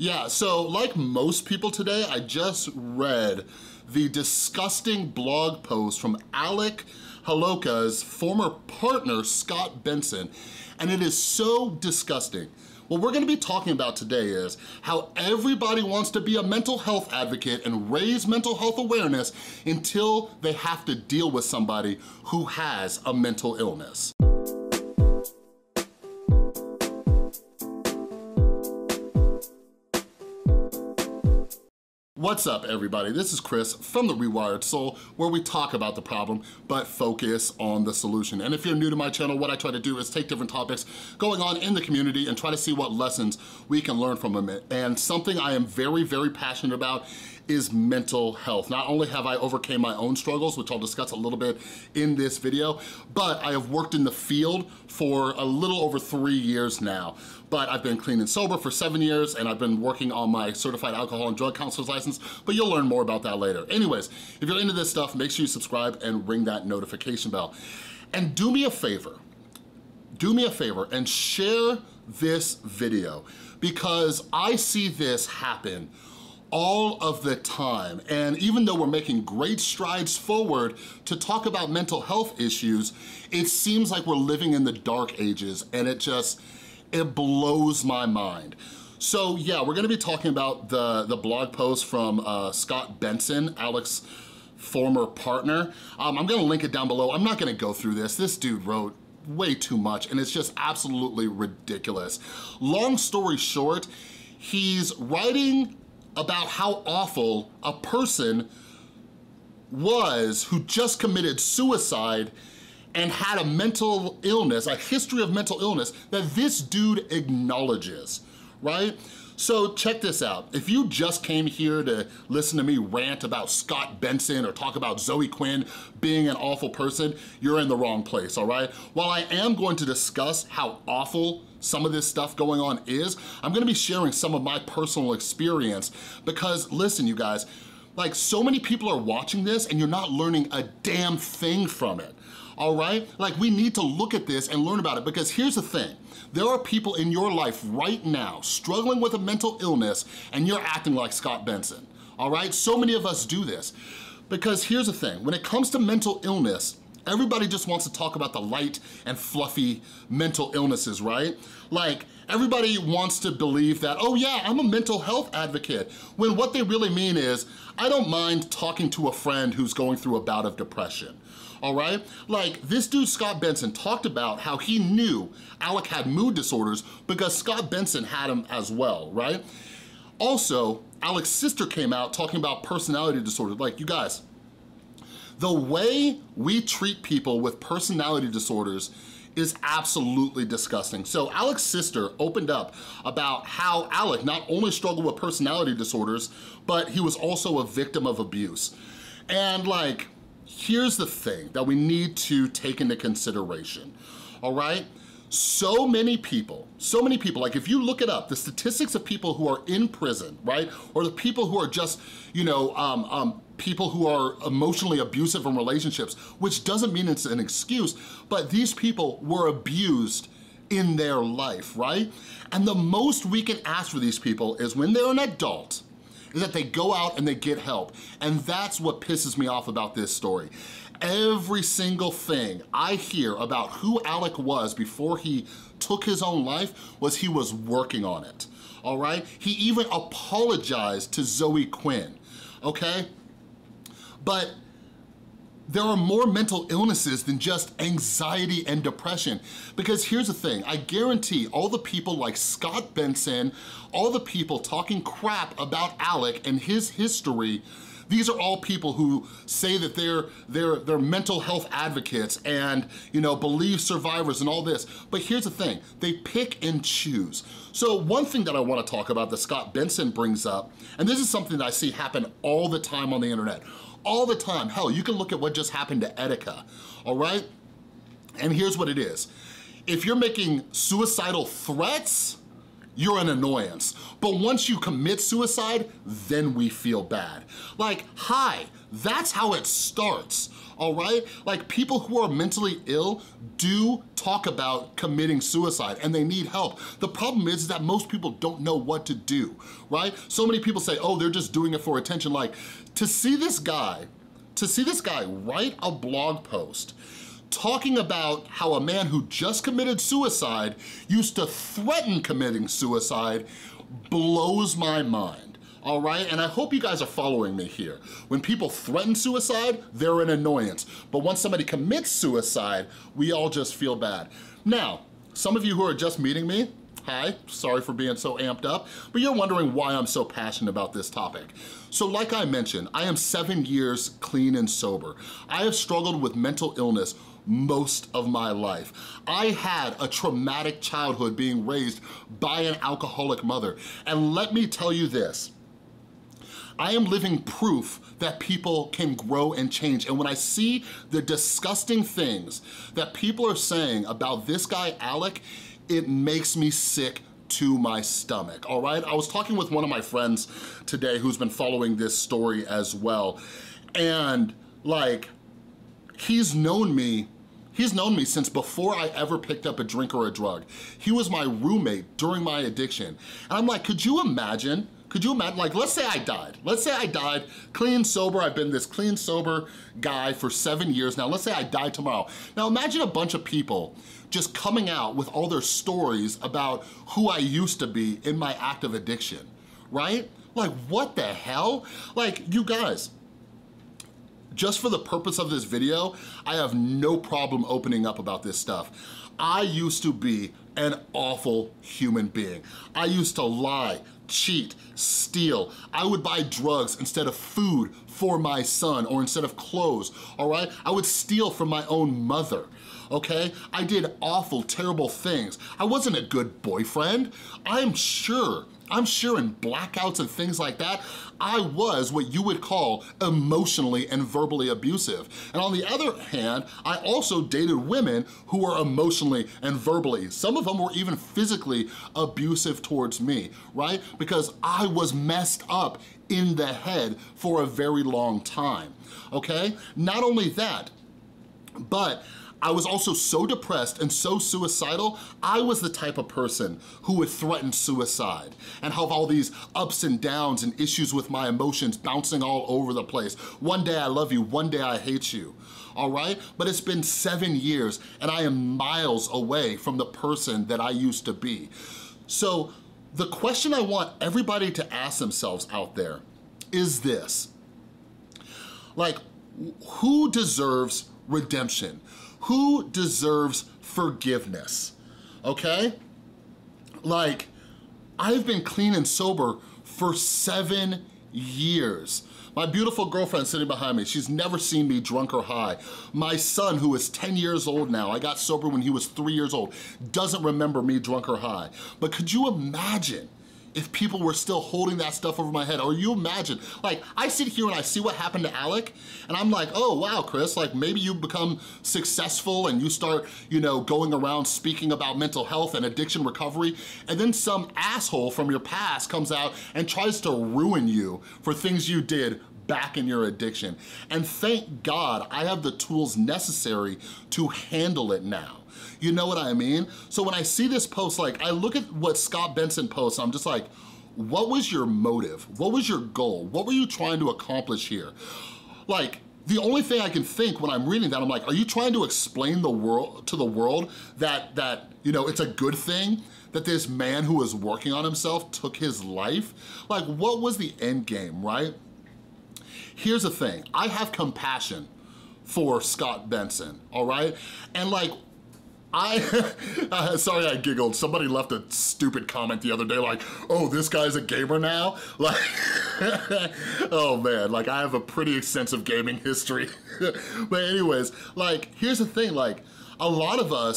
Yeah, so like most people today, I just read the disgusting blog post from Alec Holowka's former partner, Scott Benson, and it is so disgusting. What we're gonna be talking about today is how everybody wants to be a mental health advocate and raise mental health awareness until they have to deal with somebody who has a mental illness. What's up, everybody? This is Chris from The Rewired Soul, where we talk about the problem, but focus on the solution. And if you're new to my channel, what I try to do is take different topics going on in the community and try to see what lessons we can learn from them. And something I am very, very passionate about is mental health. Not only have I overcome my own struggles, which I'll discuss a little bit in this video, but I have worked in the field for a little over 3 years now. But I've been clean and sober for 7 years, and I've been working on my certified alcohol and drug counselor's license, but you'll learn more about that later. Anyways, if you're into this stuff, make sure you subscribe and ring that notification bell. And do me a favor and share this video, because I see this happen all of the time. And even though we're making great strides forward to talk about mental health issues, it seems like we're living in the dark ages, and it blows my mind. So yeah, we're gonna be talking about the blog post from Scott Benson, Alec's former partner. I'm gonna link it down below. I'm not gonna go through this. This dude wrote way too much, and it's just absolutely ridiculous. Long story short, he's writing about how awful a person was who just committed suicide and had a mental illness, a history of mental illness that this dude acknowledges, right? So check this out. If you just came here to listen to me rant about Scott Benson or talk about Zoe Quinn being an awful person, you're in the wrong place, all right? While I am going to discuss how awful some of this stuff going on is, I'm gonna be sharing some of my personal experience, because listen, you guys, like, so many people are watching this and you're not learning a damn thing from it, all right? Like, we need to look at this and learn about it, because here's the thing. There are people in your life right now struggling with a mental illness, and you're acting like Scott Benson, all right? So many of us do this, because here's the thing. When it comes to mental illness, everybody just wants to talk about the light and fluffy mental illnesses, right? Like, everybody wants to believe that, oh yeah, I'm a mental health advocate, when what they really mean is, I don't mind talking to a friend who's going through a bout of depression, all right? Like, this dude Scott Benson talked about how he knew Alec had mood disorders because Scott Benson had him as well, right? Also, Alec's sister came out talking about personality disorder. Like, you guys, the way we treat people with personality disorders is absolutely disgusting. So Alec's sister opened up about how Alec not only struggled with personality disorders, but he was also a victim of abuse. And like, here's the thing that we need to take into consideration, all right? So many people, like, if you look it up, the statistics of people who are in prison, right? Or the people who are just, you know, people who are emotionally abusive in relationships, which doesn't mean it's an excuse, but these people were abused in their life, right? And the most we can ask for these people is, when they're an adult, is that they go out and they get help. And that's what pisses me off about this story. Every single thing I hear about who Alec was before he took his own life was he was working on it, all right? He even apologized to Zoe Quinn, okay? But there are more mental illnesses than just anxiety and depression. Because here's the thing, I guarantee all the people like Scott Benson, all the people talking crap about Alec and his history, these are all people who say that they're mental health advocates and, you know, believe survivors and all this. But here's the thing, they pick and choose. So one thing that I want to talk about that Scott Benson brings up, and this is something that I see happen all the time on the internet, all the time. Hell, you can look at what just happened to Etika, all right? And here's what it is. If you're making suicidal threats, You're an annoyance. But once you commit suicide, then we feel bad. Like, hi, that's how it starts, all right? Like, people who are mentally ill do talk about committing suicide and they need help. The problem is that most people don't know what to do, right? So many people say, oh, they're just doing it for attention. Like, to see this guy write a blog post talking about how a man who just committed suicide used to threaten committing suicide blows my mind, all right? And I hope you guys are following me here. When people threaten suicide, they're an annoyance. But once somebody commits suicide, we all just feel bad. Now, some of you who are just meeting me, hi, sorry for being so amped up, but you're wondering why I'm so passionate about this topic. So like I mentioned, I am 7 years clean and sober. I have struggled with mental illness most of my life. I had a traumatic childhood being raised by an alcoholic mother. And let me tell you this, I am living proof that people can grow and change. And when I see the disgusting things that people are saying about this guy, Alec, it makes me sick to my stomach, all right? I was talking with one of my friends today who's been following this story as well. And like, he's known me since before I ever picked up a drink or a drug. He was my roommate during my addiction. And I'm like, could you imagine, like, let's say I died, clean, sober, I've been this clean, sober guy for 7 years now. Let's say I died tomorrow. Now imagine a bunch of people just coming out with all their stories about who I used to be in my active addiction, right? Like, what the hell? Like, you guys, just for the purpose of this video, I have no problem opening up about this stuff. I used to be an awful human being. I used to lie, cheat, steal. I would buy drugs instead of food for my son or instead of clothes, all right? I would steal from my own mother, okay? I did awful, terrible things. I wasn't a good boyfriend. I'm sure in blackouts and things like that, I was what you would call emotionally and verbally abusive. And on the other hand, I also dated women who were emotionally and verbally, some of them were even physically abusive towards me, right? Because I was messed up in the head for a very long time, okay? Not only that, but I was also so depressed and so suicidal, I was the type of person who would threaten suicide and have all these ups and downs and issues with my emotions bouncing all over the place. One day I love you, one day I hate you, all right? But it's been 7 years and I am miles away from the person that I used to be. So the question I want everybody to ask themselves out there is this, like, who deserves redemption? Who deserves forgiveness, okay? Like, I've been clean and sober for 7 years. My beautiful girlfriend sitting behind me, she's never seen me drunk or high. My son, who is 10 years old now, I got sober when he was 3 years old, doesn't remember me drunk or high. But could you imagine if people were still holding that stuff over my head? Or you imagine, like, I sit here and I see what happened to Alec, and I'm like, oh, wow, Chris, like, maybe you become successful and you start, you know, going around speaking about mental health and addiction recovery, and then some asshole from your past comes out and tries to ruin you for things you did back in your addiction. And thank God I have the tools necessary to handle it now. You know what I mean? So when I see this post, like, I look at what Scott Benson posts, I'm just like, what was your motive? What was your goal? What were you trying to accomplish here? Like, the only thing I can think when I'm reading that, I'm like, are you trying to explain to the world that you know, it's a good thing that this man who was working on himself took his life? Like, what was the end game, right? Here's the thing, I have compassion for Scott Benson, all right? And like, sorry I giggled, somebody left a stupid comment the other day like, oh, this guy's a gamer now? Like, oh man, like I have a pretty extensive gaming history. But anyways, like, here's the thing, like, a lot of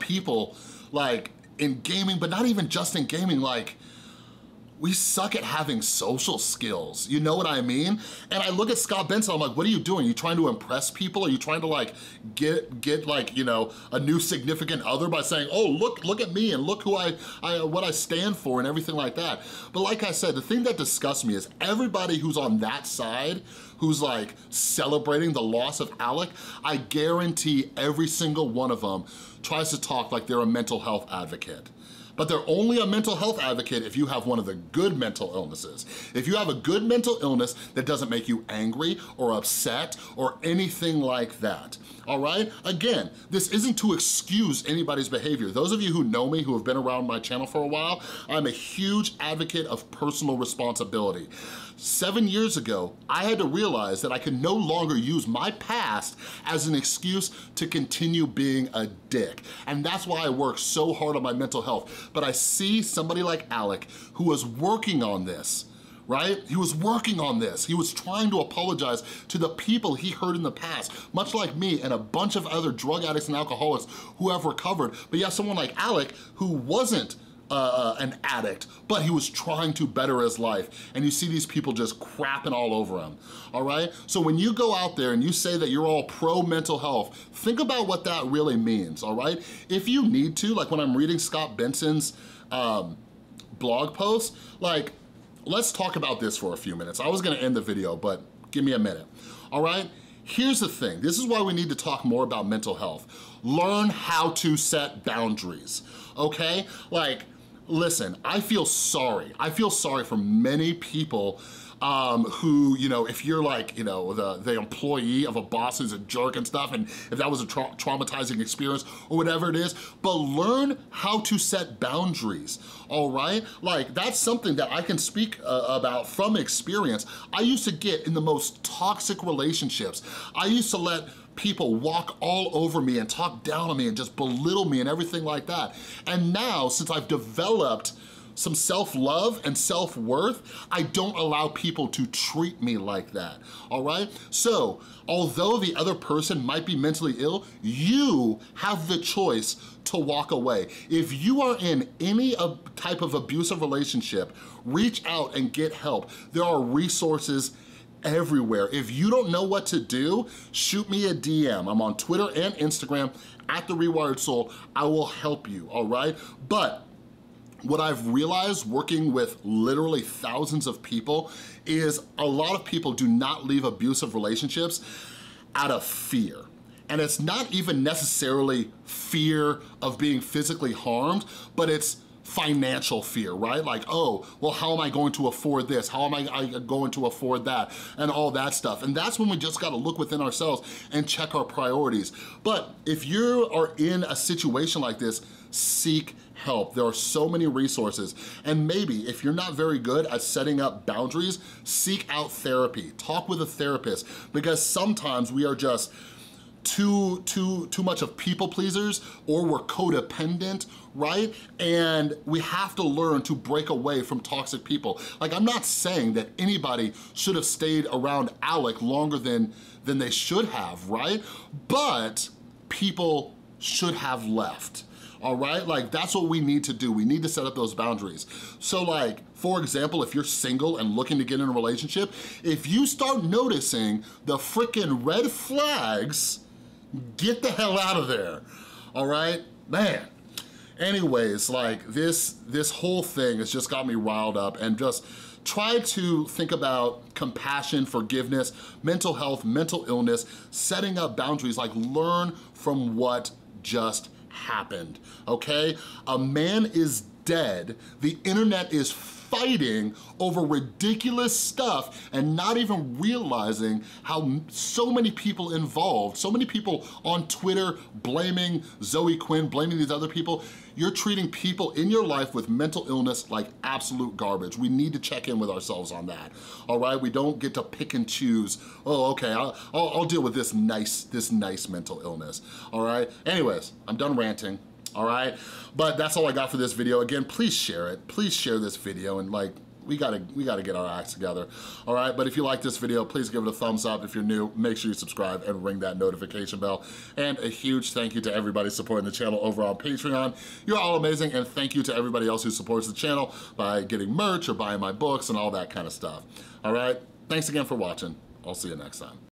people, like, in gaming, but not even just in gaming, like, we suck at having social skills, you know what I mean? And I look at Scott Benson, I'm like, what are you doing? Are you trying to impress people? Are you trying to like get like, you know, a new significant other by saying, oh, look at me and look who what I stand for and everything like that? But like I said, the thing that disgusts me is everybody who's on that side, who's like celebrating the loss of Alec, I guarantee every single one of them tries to talk like they're a mental health advocate. But they're only a mental health advocate if you have one of the good mental illnesses. If you have a good mental illness that doesn't make you angry or upset or anything like that, all right? Again, this isn't to excuse anybody's behavior. Those of you who know me, who have been around my channel for a while, I'm a huge advocate of personal responsibility. 7 years ago, I had to realize that I could no longer use my past as an excuse to continue being a dick. And that's why I work so hard on my mental health. But I see somebody like Alec who was working on this, right? He was working on this. He was trying to apologize to the people he hurt in the past, much like me and a bunch of other drug addicts and alcoholics who have recovered. But you have someone like Alec who wasn't an addict, but he was trying to better his life. And you see these people just crapping all over him, all right? So when you go out there and you say that you're all pro mental health, think about what that really means, all right? If you need to, like when I'm reading Scott Benson's blog post, like, let's talk about this for a few minutes. I was gonna end the video, but give me a minute, all right? Here's the thing, this is why we need to talk more about mental health. Learn how to set boundaries, okay? Like, listen, I feel sorry. I feel sorry for many people who, you know, if you're like, you know, the employee of a boss who's a jerk and stuff, and if that was a traumatizing experience or whatever it is, but learn how to set boundaries, all right? Like, that's something that I can speak about from experience. I used to get in the most toxic relationships. I used to let people walk all over me and talk down on me and just belittle me and everything like that. And now, since I've developed some self-love and self-worth, I don't allow people to treat me like that, all right? So, although the other person might be mentally ill, you have the choice to walk away. If you are in any type of abusive relationship, reach out and get help. There are resources everywhere. If you don't know what to do, shoot me a DM. I'm on Twitter and Instagram, at The Rewired Soul. I will help you, all right? But what I've realized working with literally thousands of people is a lot of people do not leave abusive relationships out of fear. And it's not even necessarily fear of being physically harmed, but it's financial fear, right? Like, oh, well, how am I going to afford this? How am I going to afford that? And all that stuff. And that's when we just gotta look within ourselves and check our priorities. But if you are in a situation like this, seek help. There are so many resources. And maybe if you're not very good at setting up boundaries, seek out therapy. Talk with a therapist, because sometimes we are just too much of people pleasers, or we're codependent, right? And we have to learn to break away from toxic people. Like, I'm not saying that anybody should have stayed around Alec longer than they should have, right? But people should have left, all right? Like, that's what we need to do. We need to set up those boundaries. So like, for example, if you're single and looking to get in a relationship, if you start noticing the frickin' red flags, get the hell out of there, all right? Man, anyways, like this whole thing has just got me riled up, and just try to think about compassion, forgiveness, mental health, mental illness, setting up boundaries. Like, learn from what just happened, okay? A man is dead, the internet is fighting over ridiculous stuff and not even realizing how so many people involved, so many people on Twitter blaming Zoe Quinn, blaming these other people. You're treating people in your life with mental illness like absolute garbage. We need to check in with ourselves on that, all right? We don't get to pick and choose, oh, okay, I'll deal with this nice mental illness, all right? Anyways, I'm done ranting. All right, but that's all I got for this video. Again, please share it. Please share this video and like we gotta get our acts together, all right? But if you like this video, please give it a thumbs up. If you're new, make sure you subscribe and ring that notification bell. And a huge thank you to everybody supporting the channel over on Patreon. You're all amazing, and thank you to everybody else who supports the channel by getting merch or buying my books and all that kind of stuff, all right? Thanks again for watching. I'll see you next time.